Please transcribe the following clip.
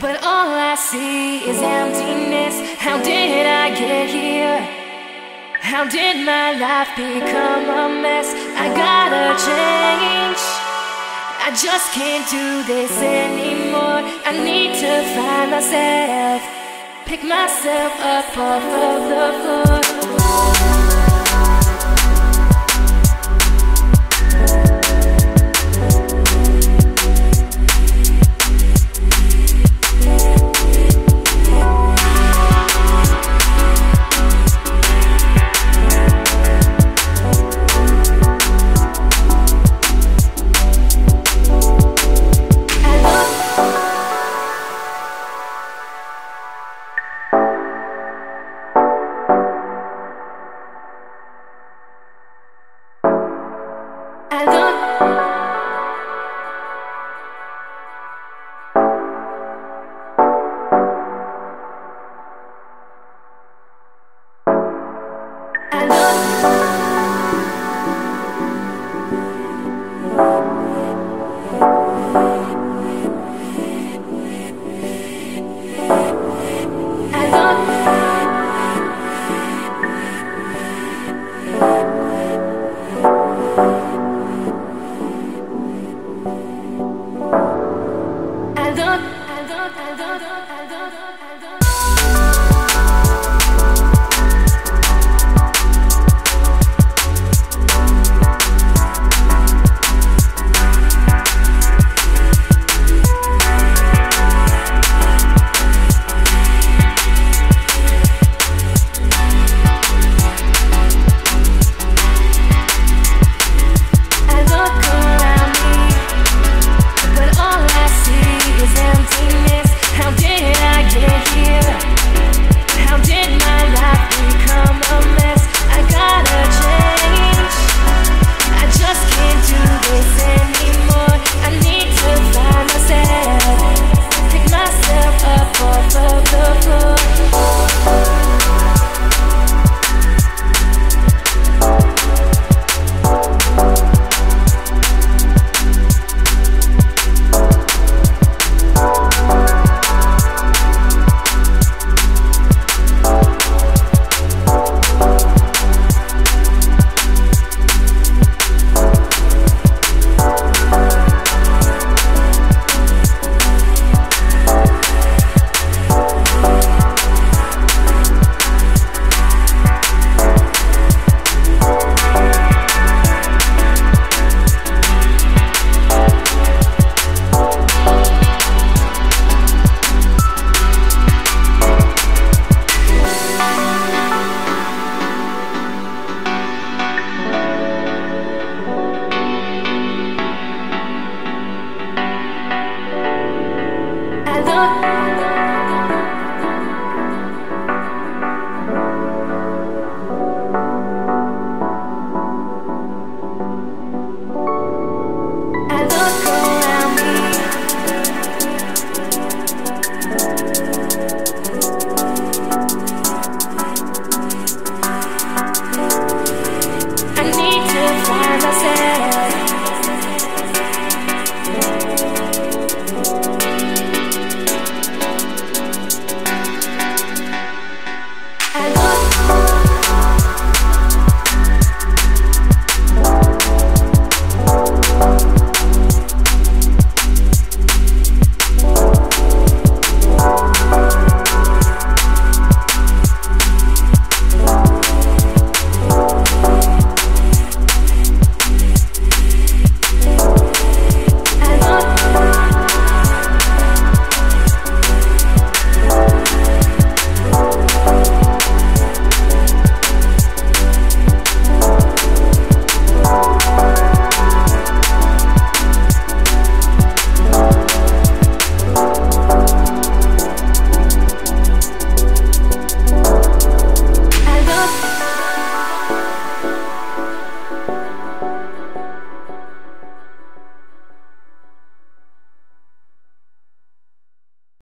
But all I see is emptiness. How did I get here? How did my life become a mess? I gotta change. I just can't do this anymore. I need to find myself, pick myself up off of the floor.